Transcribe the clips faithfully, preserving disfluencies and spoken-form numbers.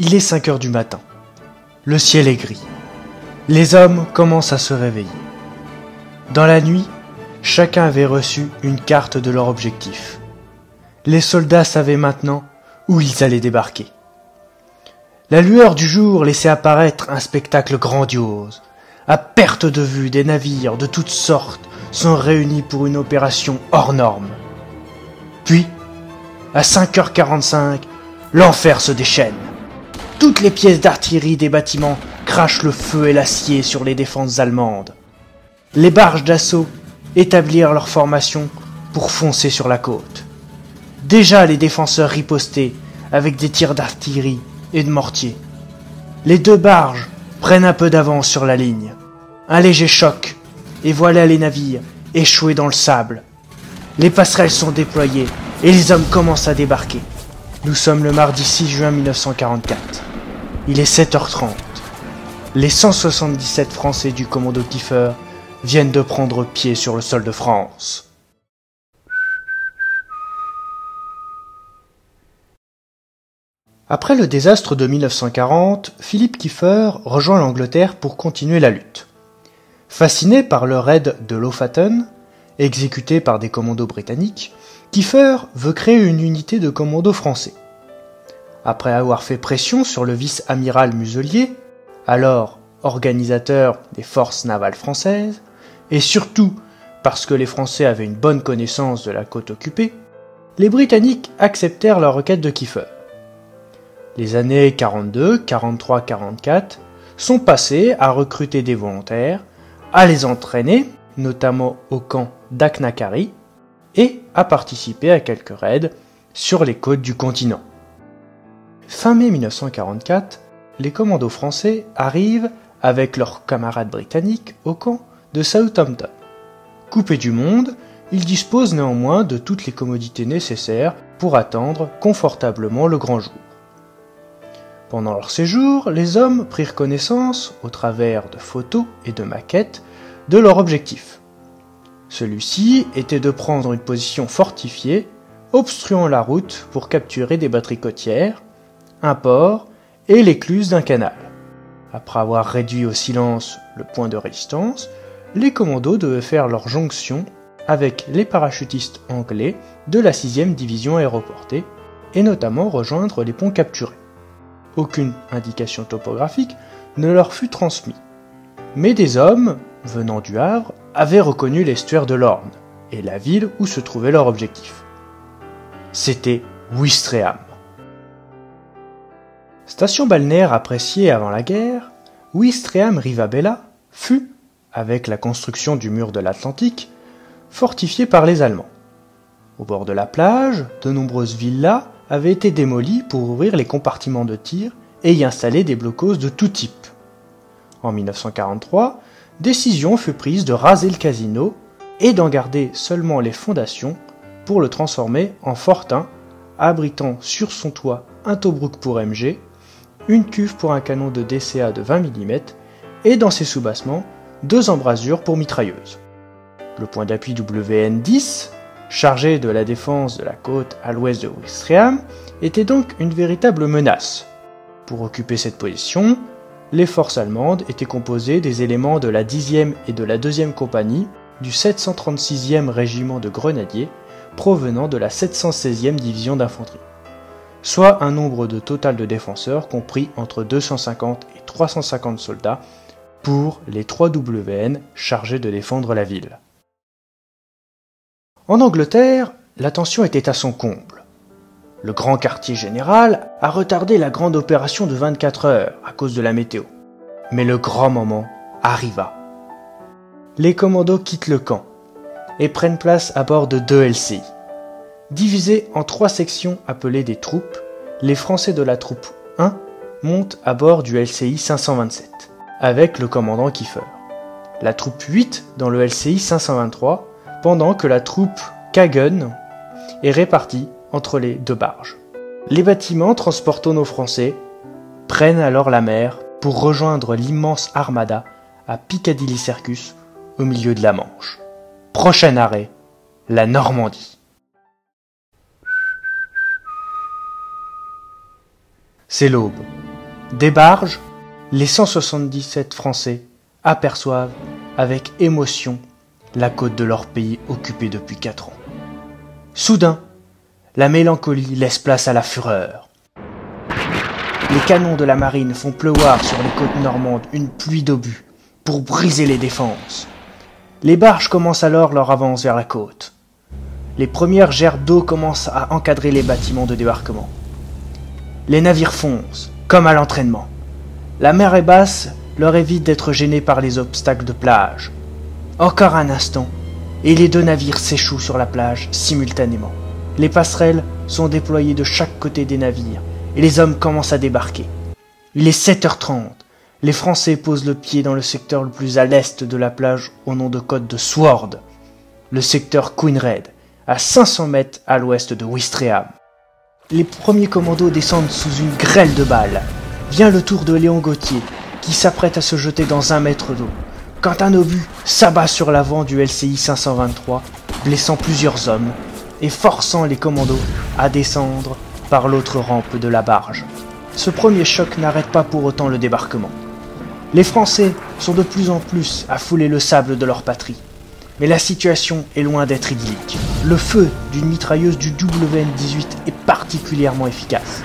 Il est cinq heures du matin. Le ciel est gris. Les hommes commencent à se réveiller. Dans la nuit, chacun avait reçu une carte de leur objectif. Les soldats savaient maintenant où ils allaient débarquer. La lueur du jour laissait apparaître un spectacle grandiose. À perte de vue, des navires de toutes sortes sont réunis pour une opération hors norme. Puis, à cinq heures quarante-cinq, l'enfer se déchaîne. Toutes les pièces d'artillerie des bâtiments crachent le feu et l'acier sur les défenses allemandes. Les barges d'assaut établirent leur formation pour foncer sur la côte. Déjà les défenseurs ripostaient avec des tirs d'artillerie et de mortier. Les deux barges prennent un peu d'avance sur la ligne. Un léger choc, et voilà les navires échoués dans le sable. Les passerelles sont déployées et les hommes commencent à débarquer. Nous sommes le mardi six juin mille neuf cent quarante-quatre. Il est sept heures trente. Les cent soixante-dix-sept Français du commando Kieffer viennent de prendre pied sur le sol de France. Après le désastre de mille neuf cent quarante, Philippe Kieffer rejoint l'Angleterre pour continuer la lutte. Fasciné par le raid de Lofoten, exécuté par des commandos britanniques, Kieffer veut créer une unité de commandos français. Après avoir fait pression sur le vice-amiral Muselier, alors organisateur des forces navales françaises, et surtout parce que les Français avaient une bonne connaissance de la côte occupée, les Britanniques acceptèrent la requête de Kieffer. Les années quarante-deux, quarante-trois, quarante-quatre sont passées à recruter des volontaires, à les entraîner, notamment au camp d'Aknakari, et à participer à quelques raids sur les côtes du continent. Fin mai mille neuf cent quarante-quatre, les commandos français arrivent avec leurs camarades britanniques au camp de Southampton. Coupés du monde, ils disposent néanmoins de toutes les commodités nécessaires pour attendre confortablement le grand jour. Pendant leur séjour, les hommes prirent connaissance, au travers de photos et de maquettes, de leur objectif. Celui-ci était de prendre une position fortifiée, obstruant la route pour capturer des batteries côtières, un port et l'écluse d'un canal. Après avoir réduit au silence le point de résistance, les commandos devaient faire leur jonction avec les parachutistes anglais de la sixième division aéroportée, et notamment rejoindre les ponts capturés. Aucune indication topographique ne leur fut transmise. Mais des hommes, venant du Havre, avaient reconnu l'estuaire de l'Orne et la ville où se trouvait leur objectif. C'était Ouistreham. Station balnéaire appréciée avant la guerre, Ouistreham-Riva-Bella fut, avec la construction du mur de l'Atlantique, fortifiée par les Allemands. Au bord de la plage, de nombreuses villas avaient été démolies pour ouvrir les compartiments de tir et y installer des blocos de tout type. En mille neuf cent quarante-trois, décision fut prise de raser le casino et d'en garder seulement les fondations pour le transformer en fortin, abritant sur son toit un Tobruk pour M G, une cuve pour un canon de D C A de vingt millimètres et dans ses sous-bassements, deux embrasures pour mitrailleuses. Le point d'appui W N dix, chargé de la défense de la côte à l'ouest de Ouistreham, était donc une véritable menace. Pour occuper cette position, les forces allemandes étaient composées des éléments de la dixième et de la deuxième compagnie du sept cent trente-sixième régiment de grenadiers provenant de la sept cent seizième division d'infanterie, soit un nombre de total de défenseurs compris entre deux cent cinquante et trois cent cinquante soldats pour les trois W N chargés de défendre la ville. En Angleterre, la tension était à son comble. Le grand quartier général a retardé la grande opération de vingt-quatre heures à cause de la météo. Mais le grand moment arriva. Les commandos quittent le camp et prennent place à bord de deux L C I. Divisés en trois sections appelées des troupes, les Français de la troupe un montent à bord du L C I cinq cent vingt-sept avec le commandant Kieffer. La troupe huit dans le L C I cinq cent vingt-trois pendant que la troupe Kagen est répartie entre les deux barges. Les bâtiments transportant nos Français prennent alors la mer pour rejoindre l'immense armada à Piccadilly Circus au milieu de la Manche. Prochain arrêt, la Normandie. C'est l'aube. Des barges, les cent soixante-dix-sept Français aperçoivent avec émotion la côte de leur pays occupée depuis quatre ans. Soudain, la mélancolie laisse place à la fureur. Les canons de la marine font pleuvoir sur les côtes normandes une pluie d'obus pour briser les défenses. Les barges commencent alors leur avance vers la côte. Les premières gerres d'eau commencent à encadrer les bâtiments de débarquement. Les navires foncent, comme à l'entraînement. La mer est basse, leur évite d'être gênés par les obstacles de plage. Encore un instant, et les deux navires s'échouent sur la plage simultanément. Les passerelles sont déployées de chaque côté des navires, et les hommes commencent à débarquer. Il est sept heures trente, les Français posent le pied dans le secteur le plus à l'est de la plage au nom de code de Sword, le secteur Queen Red, à cinq cents mètres à l'ouest de Ouistreham. Les premiers commandos descendent sous une grêle de balles. Vient le tour de Léon Gautier, qui s'apprête à se jeter dans un mètre d'eau, quand un obus s'abat sur l'avant du L C I cinq cent vingt-trois, blessant plusieurs hommes et forçant les commandos à descendre par l'autre rampe de la barge. Ce premier choc n'arrête pas pour autant le débarquement. Les Français sont de plus en plus à fouler le sable de leur patrie. Mais la situation est loin d'être idyllique. Le feu d'une mitrailleuse du W N dix-huit est particulièrement efficace.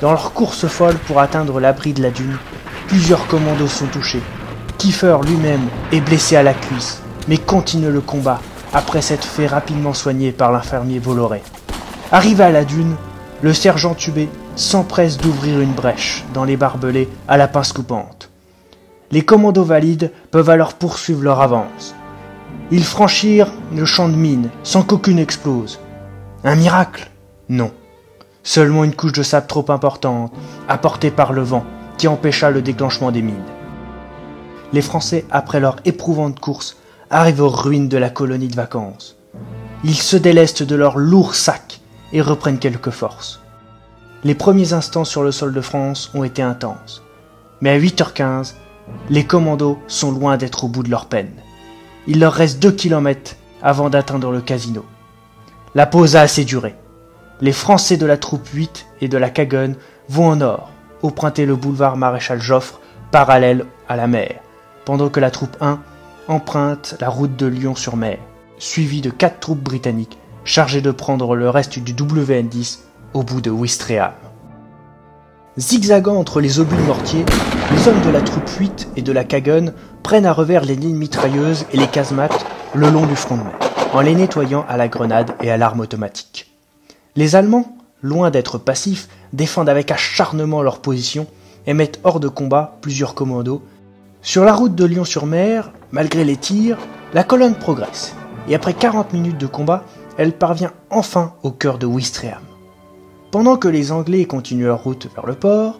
Dans leur course folle pour atteindre l'abri de la dune, plusieurs commandos sont touchés. Kieffer lui-même est blessé à la cuisse, mais continue le combat après s'être fait rapidement soigner par l'infirmier Voloré. Arrivé à la dune, le sergent Tubé s'empresse d'ouvrir une brèche dans les barbelés à la pince coupante. Les commandos valides peuvent alors poursuivre leur avance. Ils franchirent le champ de mine sans qu'aucune explose. Un miracle? Non. Seulement une couche de sable trop importante, apportée par le vent, qui empêcha le déclenchement des mines. Les Français, après leur éprouvante course, arrivent aux ruines de la colonie de vacances. Ils se délestent de leurs lourds sacs et reprennent quelques forces. Les premiers instants sur le sol de France ont été intenses. Mais à huit heures quinze, les commandos sont loin d'être au bout de leur peine. Il leur reste deux kilomètres avant d'atteindre le casino. La pause a assez duré. Les Français de la troupe huit et de la Cagonne vont au nord, emprunter le boulevard Maréchal-Joffre parallèle à la mer, pendant que la troupe un emprunte la route de Lyon-sur-Mer, suivie de quatre troupes britanniques chargées de prendre le reste du W N dix au bout de Ouistreham. Zigzagant entre les obus de mortier, les hommes de la troupe huit et de la Cagonne prennent à revers les lignes mitrailleuses et les casemates le long du front de mer, en les nettoyant à la grenade et à l'arme automatique. Les Allemands, loin d'être passifs, défendent avec acharnement leur position et mettent hors de combat plusieurs commandos. Sur la route de Lyon-sur-Mer, malgré les tirs, la colonne progresse, et après quarante minutes de combat, elle parvient enfin au cœur de Ouistreham. Pendant que les Anglais continuent leur route vers le port,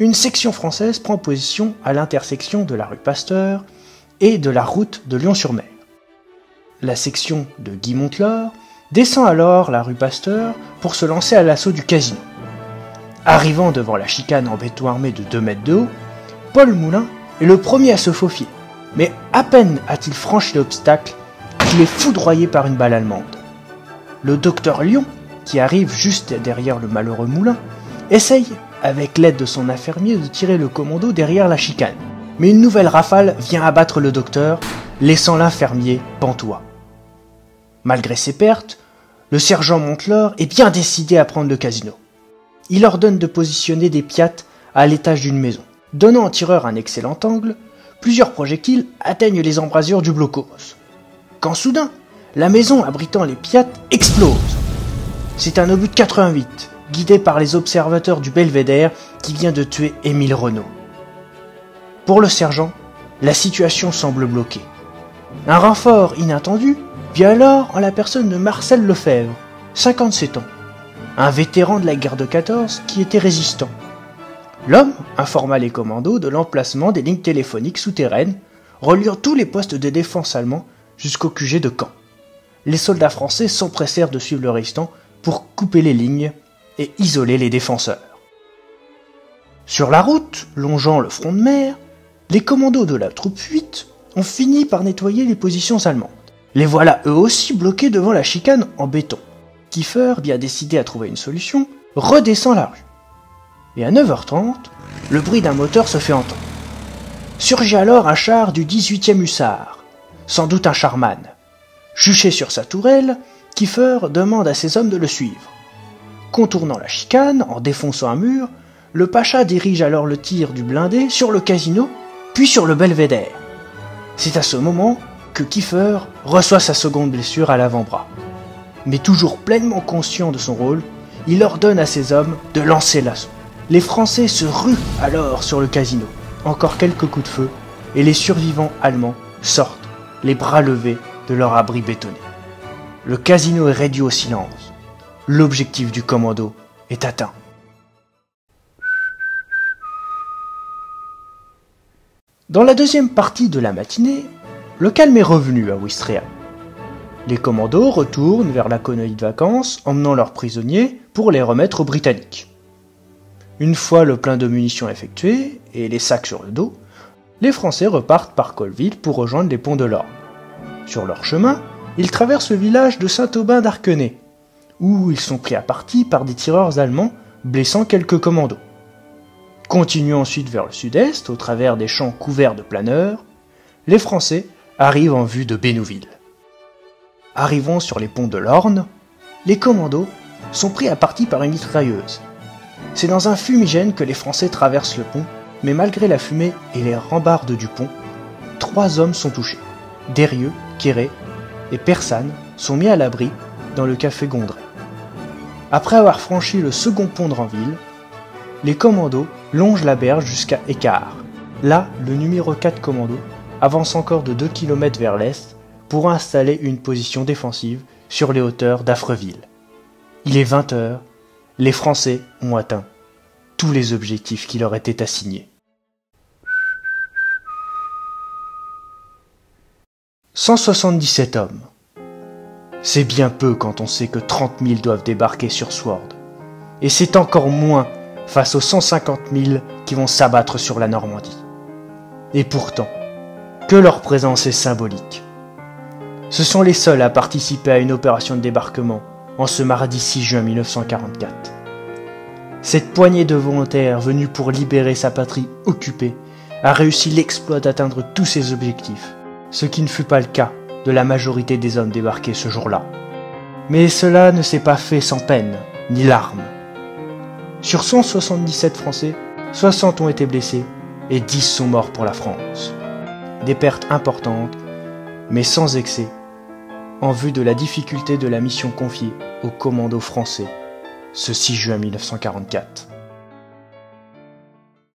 une section française prend position à l'intersection de la rue Pasteur et de la route de Lyon-sur-Mer. La section de Guy Montlaur descend alors la rue Pasteur pour se lancer à l'assaut du casino. Arrivant devant la chicane en béton armé de deux mètres de haut, Paul Moulin est le premier à se faufier, mais à peine a-t-il franchi l'obstacle qu'il est foudroyé par une balle allemande. Le docteur Lyon, qui arrive juste derrière le malheureux Moulin, essaye, avec l'aide de son infirmier, de tirer le commando derrière la chicane. Mais une nouvelle rafale vient abattre le docteur, laissant l'infirmier pantois. Malgré ses pertes, le sergent Montlaur est bien décidé à prendre le casino. Il ordonne de positionner des piates à l'étage d'une maison. Donnant au tireur un excellent angle, plusieurs projectiles atteignent les embrasures du blocos. Quand soudain, la maison abritant les piates explose. C'est un obus de quatre-vingt-huit, guidé par les observateurs du Belvédère qui vient de tuer Émile Renault. Pour le sergent, la situation semble bloquée. Un renfort inattendu vient alors en la personne de Marcel Lefebvre, cinquante-sept ans, un vétéran de la guerre de quatorze qui était résistant. L'homme informa les commandos de l'emplacement des lignes téléphoniques souterraines, reliant tous les postes de défense allemands jusqu'au Q G de Caen. Les soldats français s'empressèrent de suivre le résistant pour couper les lignes et isoler les défenseurs. Sur la route, longeant le front de mer, les commandos de la troupe huit ont fini par nettoyer les positions allemandes. Les voilà eux aussi bloqués devant la chicane en béton. Kieffer, bien décidé à trouver une solution, redescend la rue. Et à neuf heures trente, le bruit d'un moteur se fait entendre. Surgit alors un char du dix-huitième hussard, sans doute un Sherman. Juché sur sa tourelle, Kieffer demande à ses hommes de le suivre. Contournant la chicane, en défonçant un mur, le pacha dirige alors le tir du blindé sur le casino, puis sur le belvédère. C'est à ce moment que Kieffer reçoit sa seconde blessure à l'avant-bras. Mais toujours pleinement conscient de son rôle, il ordonne à ses hommes de lancer l'assaut. Les Français se ruent alors sur le casino. Encore quelques coups de feu, et les survivants allemands sortent, les bras levés, de leur abri bétonné. Le casino est réduit au silence. L'objectif du commando est atteint. Dans la deuxième partie de la matinée, le calme est revenu à Ouistreham. Les commandos retournent vers la colonie de vacances, emmenant leurs prisonniers pour les remettre aux Britanniques. Une fois le plein de munitions effectué, et les sacs sur le dos, les Français repartent par Colleville pour rejoindre les ponts de l'Orme. Sur leur chemin, ils traversent le village de Saint-Aubin-d'Arkenay, où ils sont pris à partie par des tireurs allemands, blessant quelques commandos. Continuant ensuite vers le sud-est, au travers des champs couverts de planeurs, les Français arrivent en vue de Bénouville. Arrivant sur les ponts de l'Orne, les commandos sont pris à partie par une mitrailleuse. C'est dans un fumigène que les Français traversent le pont, mais malgré la fumée et les rambardes du pont, trois hommes sont touchés. Derieux, Quéré et Persane sont mis à l'abri dans le café Gondret. Après avoir franchi le second pont de Ranville, les commandos longent la berge jusqu'à Écart. Là, le numéro quatre commando avance encore de deux kilomètres vers l'est, pour installer une position défensive sur les hauteurs d'Affreville. Il est vingt heures, les Français ont atteint tous les objectifs qui leur étaient assignés. cent soixante-dix-sept hommes. C'est bien peu quand on sait que trente mille doivent débarquer sur Sword, et c'est encore moins face aux cent cinquante mille qui vont s'abattre sur la Normandie. Et pourtant, que leur présence est symbolique. Ce sont les seuls à participer à une opération de débarquement en ce mardi six juin mille neuf cent quarante-quatre. Cette poignée de volontaires venus pour libérer sa patrie occupée a réussi l'exploit d'atteindre tous ses objectifs, ce qui ne fut pas le cas de la majorité des hommes débarqués ce jour-là. Mais cela ne s'est pas fait sans peine, ni larmes. Sur cent soixante-dix-sept Français, soixante ont été blessés et dix sont morts pour la France. Des pertes importantes, mais sans excès, en vue de la difficulté de la mission confiée aux commandos français ce six juin mille neuf cent quarante-quatre.